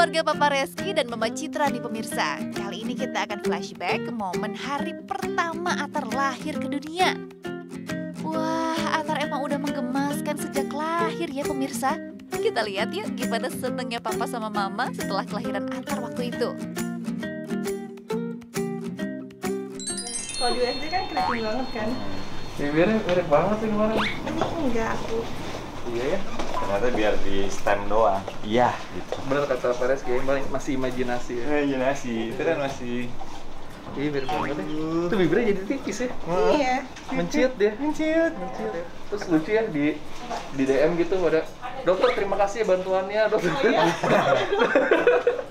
keluarga Papa Rezky dan Mama Citra di pemirsa. Kali ini kita akan flashback ke momen hari pertama Athar lahir ke dunia. Wah, Athar emang udah menggemaskan sejak lahir ya pemirsa. Kita lihat yuk gimana senengnya Papa sama Mama setelah kelahiran Athar waktu itu. Kalau di USD kan keriting banget kan? Ya mirip banget sih kemarin. Ini enggak aku. Iya ya? Ternyata biar di stem doang. Iya gitu. Bener kata Papa Rezky, masih imajinasi ya? Imajinasi, itu kan masih... Iya mirip banget ya? Itu bibirnya jadi tipis ya? Iya. Menciut dia. Menciut. Terus lucu ya di DM gitu pada, dokter terima kasih bantuannya, dokter. Oh iya?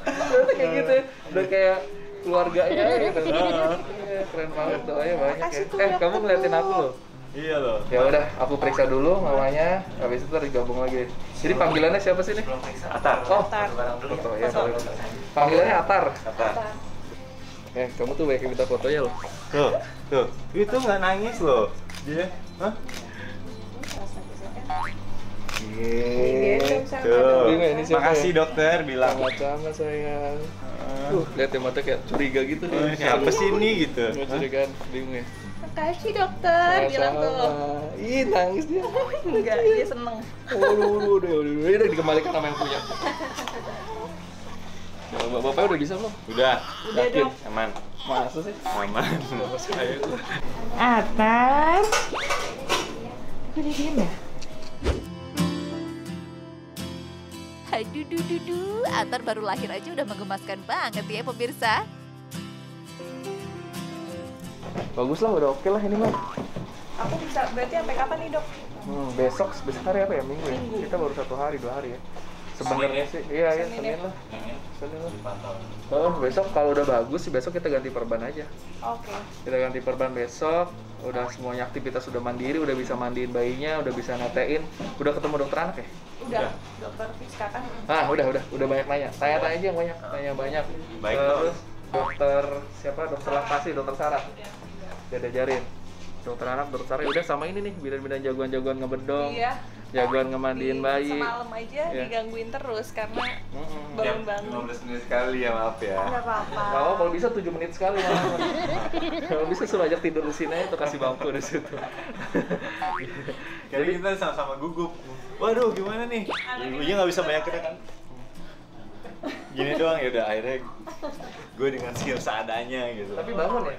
Ternyata kayak gitu ya? Udah kayak keluarganya gitu. Keren banget doanya banyak ya. Kamu ngeliatin aku loh? Iya loh. Ya udah, aku periksa dulu mamanya, habis itu digabung lagi. Jadi panggilannya siapa sih nih? Athar. Oh, foto ya. Panggilannya Athar. Kamu tuh banyak yang minta fotonya loh. Tuh. Itu nggak nangis loh. Dia, hah? Gitu. Makasih dokter bilang. Sama sayang. Lihat ya mata kayak curiga gitu. Siapa sih ini gitu? Curigaan, bingung ya. Makasih dokter, bilang tuh. Ih, nangis dia. Enggak, dia seneng. Waduh, ini udah dikembalikan sama yang punya. Bapaknya udah bisa belum? Udah dong. Aman. Masa sih? Aman. Athar. Kok dia diem ya? Aduh, Athar baru lahir aja udah menggemaskan banget ya pemirsa. Bagus lah, udah oke lah ini mah. Aku bisa, berarti sampai kapan nih dok? Besok hari apa ya? Minggu ya? Kita baru 1 hari, 2 hari ya. Sebenarnya sih, iya Senin lah. Besok kalau udah bagus sih besok kita ganti perban aja. Oke. Kita ganti perban besok. Udah semuanya aktivitas sudah mandiri, udah bisa mandiin bayinya, udah bisa natein. Udah ketemu dokter anak ya? Udah. Dokter Fiskatan. Ah, udah banyak nanya. Tanya aja yang banyak, tanya banyak. Baik, terus dokter siapa? Dokter Lakasi, Dokter Sarat. Udah diajarin. Dokter anak, dokter Sarat udah sama ini nih, bidan-bidan jagoan-jagomangebedong. Iya. Jagoan ngemandiin bayi. Semalam aja digangguin terus karena bangun-bangun. 15 menit sekali ya, maaf ya. Enggak apa-apa. Kalau bisa 7 menit sekali. Kalau bisa suruh ajak tidur di sini aja, kasih bangku di situ. Jadi kita sama-sama gugup. Waduh, gimana nih? Ibunya nggak bisa banyak kita kan. Gini doang ya udah akhirnya gue dengan skill seadanya gitu. Tapi bangun ya?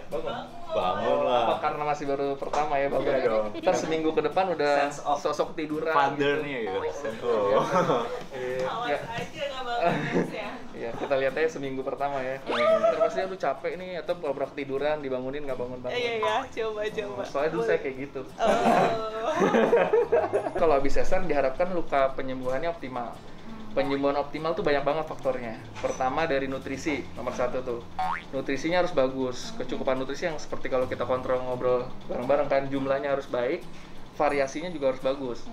Bangun lah. Apa karena masih baru pertama ya bangun ya dong. Ntar seminggu ke depan udah sosok tiduran fathernya gitu. Awas aja gak bangun ya. Iya, kita lihat aja seminggu pertama ya. Ntar pastinya lu capek nih atau pelabrak tiduran dibangunin gak bangun-bangun. Iya, coba. Soalnya dulu saya kayak gitu. Kalau habis sesar diharapkan luka penyembuhannya optimal. Penyembuhan optimal tuh banyak banget faktornya. Pertama dari nutrisi, nomor 1 tuh. Nutrisinya harus bagus, kecukupan nutrisi yang seperti kalau kita kontrol ngobrol bareng-bareng kan jumlahnya harus baik, variasinya juga harus bagus.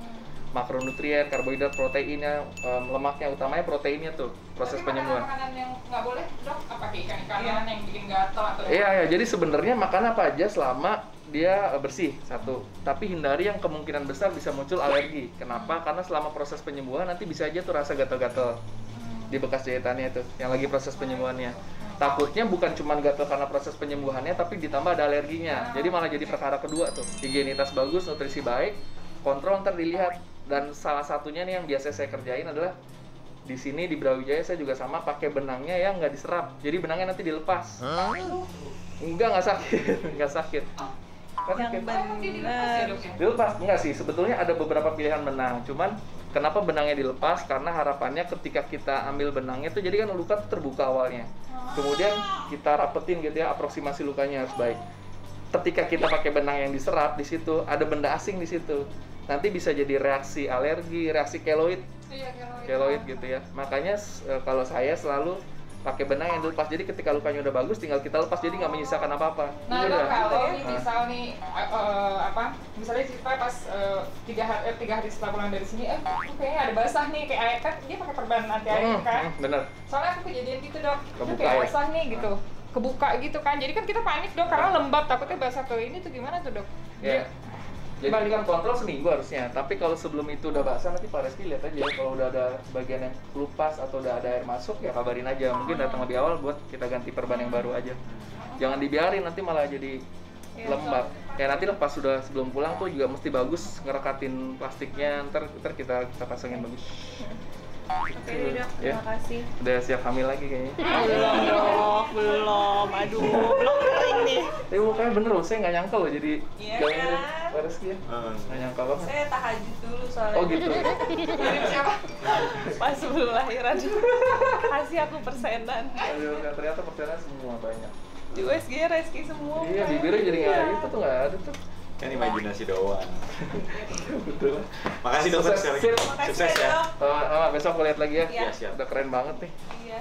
Makronutrien, karbohidrat, proteinnya, lemaknya, utamanya proteinnya tuh proses penyembuhan. Makanan yang nggak boleh, dok, apa ikan-ikanan yang bikin gatal atau? Iya, jadi sebenarnya makan apa aja selama dia bersih, 1. Tapi hindari yang kemungkinan besar bisa muncul alergi. Kenapa? Karena selama proses penyembuhan nanti bisa aja tuh rasa gatal-gatal di bekas jahitannya itu, yang lagi proses penyembuhannya. Takutnya bukan cuma gatal karena proses penyembuhannya, tapi ditambah ada alerginya. Jadi malah jadi perkara kedua tuh. Higienitas bagus, nutrisi baik, kontrol ntar dilihat. Dan salah satunya nih yang biasa saya kerjain adalah di sini di Brawijaya saya juga sama pakai benangnya yang nggak diserap. Jadi benangnya nanti dilepas. Enggak, nggak sakit. Yang dilepas enggak sih? Sebetulnya ada beberapa pilihan benang. Cuman kenapa benangnya dilepas? Karena harapannya ketika kita ambil benangnya itu jadi kan luka terbuka awalnya. Kemudian kita rapetin gitu ya, aproksimasi lukanya harus baik. Ketika kita pakai benang yang diserap di situ ada benda asing di situ. Nanti bisa jadi reaksi alergi, reaksi keloid. Iya, keloid gitu ya. Makanya kalau saya selalu pakai benang yang dilepas, jadi ketika lukanya udah bagus tinggal kita lepas, jadi nggak menyisakan apa-apa. Nah, dok, kalau misal nih misalnya kita pas 3 hari setelah pulang dari sini kayaknya ada basah nih kayak air, kan dia pakai perban anti air kan. Bener, soalnya aku kejadian gitu dok, kayak basah nih gitu, kebuka gitu kan, jadi kan kita panik dok karena lembab, takutnya basah. Tuh ini tuh gimana tuh dok? Dibandingkan kontrol seminggu harusnya, tapi kalau sebelum itu udah basah nanti Pak Rezky lihat aja, kalau udah ada bagian yang kelupas atau udah ada air masuk ya kabarin aja, mungkin datang lebih awal buat kita ganti perban yang baru aja. Jangan dibiarin nanti malah jadi lembab. Ya nanti lepas sudah sebelum pulang tuh juga mesti bagus ngerekatin plastiknya, ntar kita pasangin bagus. Oke, udah, terima kasih. Udah siap hamil lagi kayaknya? Belum, aduh, belum kering nih. Tapi mukanya bener loh, saya nggak nyangka loh jadi kalian Pak Rezky ya? Nggak nyangka banget. Saya tahajud dulu soalnya. Oh gitu? Mirip siapa? Pas sebelum lahiran, kasih aku persenan. Aduh, ternyata persenan semua banyak. Di USG Rezky semua. Iya, bibirnya jadi nggak ada, itu tuh nggak ada tuh. Kan imajinasi doang. Betul. Makasih dokter. Sukses ya. Besok aku lihat lagi ya. Iya, siap. Udah keren banget nih. Iya.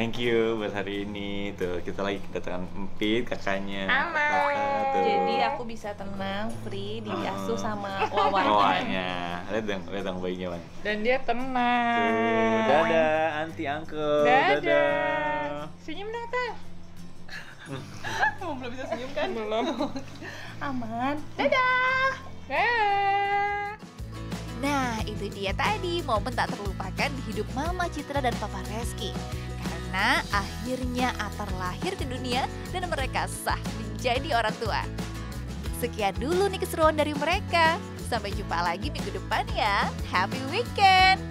Thank you buat hari ini. Tuh, kita lagi kedatangan Empit, kakaknya. Kakak, jadi aku bisa tenang, free, diasuh sama Wawanya. Lihat dong bayinya, Wan. Dan dia tenang. Tuh, dadah, anti uncle. Dadah. Senyum dong, Tang. Belum bisa senyum kan? Belum. Aman. Dadah. Dadah. Nah, itu dia tadi momen tak terlupakan di hidup Mama Citra dan Papa Rezky. Karena akhirnya Athar lahir ke dunia dan mereka sah menjadi orang tua. Sekian dulu nih keseruan dari mereka. Sampai jumpa lagi minggu depan ya. Happy weekend.